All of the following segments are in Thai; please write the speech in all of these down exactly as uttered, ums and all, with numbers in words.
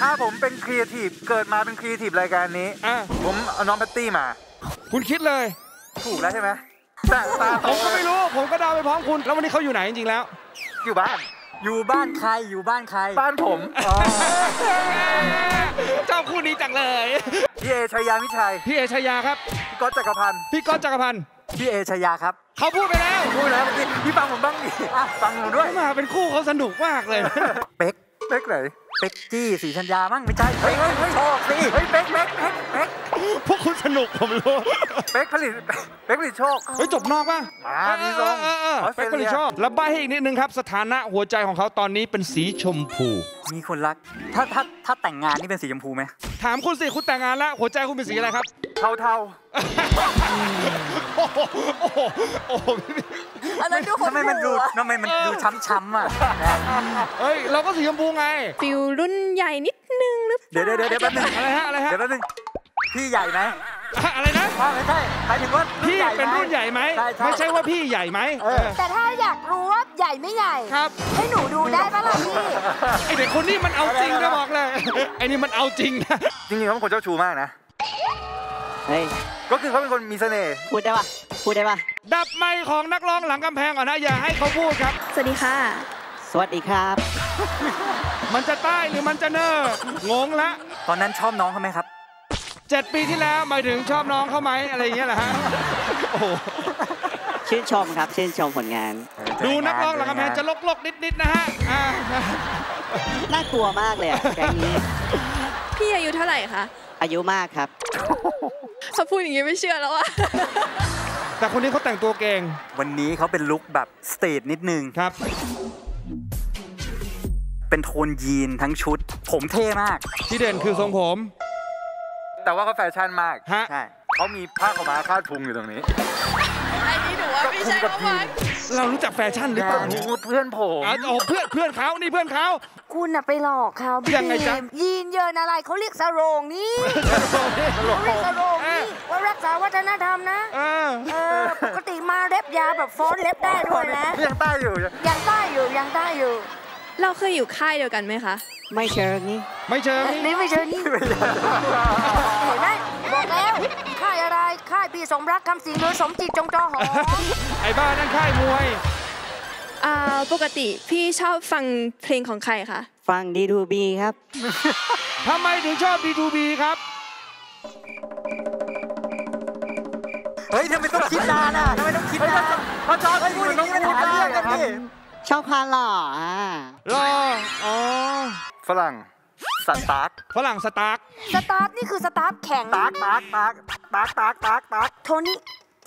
ถ้าผมเป็นครีเอทีฟเกิดมาเป็นครีเอทีฟรายการนี้ผมเอาน้องแพตตี้มาคุณคิดเลยถูกแล้วใช่ไหมแต่ผมก็ไม่รู้ผมก็เดาไปพร้อมคุณแล้ววันนี้เขาอยู่ไหนจริงๆแล้วอยู่บ้านอยู่บ้านใครอยู่บ้านใครบ้านผมเจ้าคู่นี้จังเลยพี่เอชัยยามิชัยพี่เอชัยยาครับพี่ก๊อตจักรพันธ์พี่ก๊อตจักรพันธ์พี่เอชัยยาครับเขาพูดไปแล้วพูดแล้วพี่ฟังผมบ้างดิฟังผมด้วยมาเป็นคู่เขาสนุกมากเลยเป๊กเป๊กไหนเป๊กจี้ศรีชัญญามั่งไม่ใช่เฮ้ยเฮ้ยชอบสิเฮ้ยเป๊กเป๊กเป๊กพวกคุณสนุกผมรู้เป๊กผลิตเป๊กผลิตโชคเฮ้ยจบนอกป่ะมาพี่ซองเป๊กผลิตโชคแล้วใบ้ให้อีกนิดนึงครับสถานะหัวใจของเขาตอนนี้เป็นสีชมพูมีคนรักถ้าถ้าถ้าแต่งงานนี่เป็นสีชมพูไหมถามคุณสิคุณแต่งงานแล้วหัวใจคุณเป็นสีอะไรครับเทาเทาโอ้โหโอ้โหโอ้โหอะไรทุกคนทำไมมันดูทำไมมันดูช้ำๆอ่ะเฮ้ยเราก็สีชมพูไงฟิวรุ่นใหญ่นิดนึงหรือเปล่าเดี๋ยวเดี๋ยวเดี๋ยวแป๊บนึงอะไรฮะอะไรฮะเดี๋ยวแป๊บนึงพี่ใหญ่ไหมอะไรนะไม่ใช่หมายถึงว่าพี่เป็นรุ่นใหญ่ไหมไม่ใช่ว่าพี่ใหญ่ไหมแต่ถ้าอยากรู้ว่าใหญ่ไม่ใหญ่ครับให้หนูดูได้ป่ะล่ะพี่ไอเด็กคนนี้มันเอาจริงนะบอกเลยไอนี่มันเอาจริงนะจริงๆเขาเป็นคนเจ้าชู้มากนะก็คือเขาเป็นคนมีเสน่ห์พูดได้ป่ะพูดได้ป่ะดับไมค์ของนักร้องหลังกำแพงก่อนนะอย่าให้เขาพูดครับสวัสดีค่ะสวัสดีครับมันจะใต้หรือมันจะเนอร์งงละตอนนั้นชอบน้องเขาไหมครับเจ็ดปีที่แล้วหมายถึงชอบน้องเขาไหมอะไรอย่างเงี้ยแหละฮะโอ้ชื่นชมครับชื่นชมผลงานดูนักร้องหลังกำแพงจะลกๆนิดๆนะฮะน่ากลัวมากเลยแกงนี้พี่อายุเท่าไหร่คะอายุมากครับเขาพูดอย่างนี้ไม่เชื่อแล้วอะแต่คนนี้เขาแต่งตัวเก่งวันนี้เขาเป็นลุคแบบสตรีทนิดนึงครับเป็นโทนยีนทั้งชุดผมเท่มากที่เด่นคือทรงผมแต่ว่าเขาแฟชั่นมากใช่เขามีผ้าขาวม้าคาดพุงอยู่ตรงนี้อันนี้หนูว่าไม่ใช่เขาไหมเรารู้จักแฟชั่นหรือเปล่าเพื่อนผมโอ้เพื่อนเพื่อนเขานี่เพื่อนเขาคุณน่ะไปหลอกเขาพี่ยีนเยินอะไรเขาเรียกสโรงนี่เขาเรียกสโรงนี่ว่ารักษาวัฒนธรรมนะปกติมาเล็บยาแบบฟ้อนเล็บได้ด้วยนะยังใต้อยู่ยังใต้อยู่ยังใต้อยู่เราเคยอยู่ค่ายเดียวกันไหมคะไม่เชิงนี่ไม่เชิงนี่ไม่เชิงนี่เห็นไหมบอกแล้วค่ายอะไรค่ายพี่สมรักคำสิงห์โดยสมจิตจงจอหอไอ้บ้านั่นค่ายมวยอ่าปกติพี่ชอบฟังเพลงของใครคะฟังดีทูบีครับทำไมถึงชอบดีทูบีครับเฮ้ยทำไมต้องคิดนานอ่ะทำไมต้องคิดนานเพราะชอบไอ้พูดอย่างนี้มันหาเรื่องกันดิชอบพาหล่ออ่ะหล่ออ๋อฝรั่งสตาร์กฝรั่งสตาร์กสตาร์กนี่คือสตาร์กแข็งสตาร์กสตาร์กสตาร์กสตาร์กสตาร์กสตาร์กโทนี่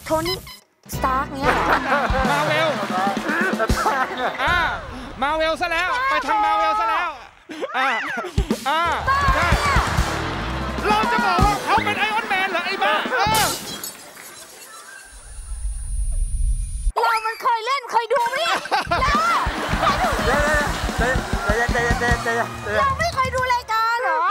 โทนี่สตาร์กเนี่ยมาเวลอ่ามาเวลซะแล้วไปทางมาเวลซะแล้วอ่าอ่าใช่เราจะบอกว่าเขาเป็นไอออนแมนเหรอไอ้บ้าเรามันเคยเล่นเคยดูไหมเราเราไม่เคยดูรายการเหรอ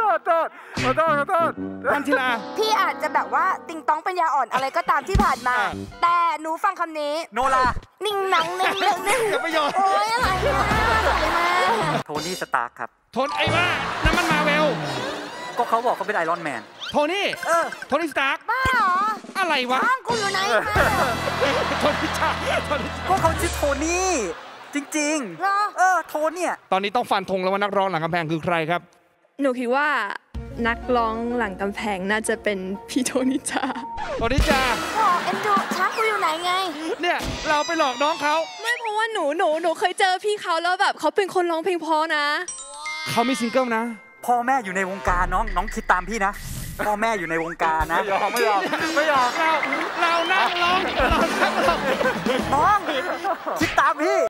ตอดตอดตอดตอดพันธิลาพี่อาจจะแบบว่าติงต้องปัญญาอ่อนอะไรก็ตามที่ผ่านมาแต่หนูฟังคำนี้โนรานิ่งหนังนิ่งเรื่องนิ่งจะไม่ยอมโอ้ยอะไรมาอะไรมาโทนี่สตาร์คครับโทนไอ้บ้าน้ำมันมาเวลก็เขาบอกเขาเป็นไอรอนแมนโทนี่เออโทนี่สตาร์คบ้าเหรออะไรวะห้องกูอยู่ไหนมาโทนี่จ้าโทนี่ก็เขาชื่อโทนี่จริงๆเหรอเออโทนี่ตอนนี้ต้องฟันธงแล้วว่านักร้องหลังกำแพงคือใครครับหนูคิดว่านักร้องหลังกำแพงน่าจะเป็นพี่โทนิจาโทนิจาโอ้เอ็นดูช้างกูอยู่ไหนไงเนี่ยเราไปหลอกน้องเขาไม่เพราะว่าหนูหนูหนูเคยเจอพี่เขาแล้วแบบเขาเป็นคนร้องเพลงเพราะนะเขามีซิงเกิลนะพ่อแม่อยู่ในวงการน้องน้องคิดตามพี่นะพ่อแม่อยู่ในวงการนะไม่ยอมไม่ยอมไม่ยอมเราเรานั่งร้องน้องคิดตามพี่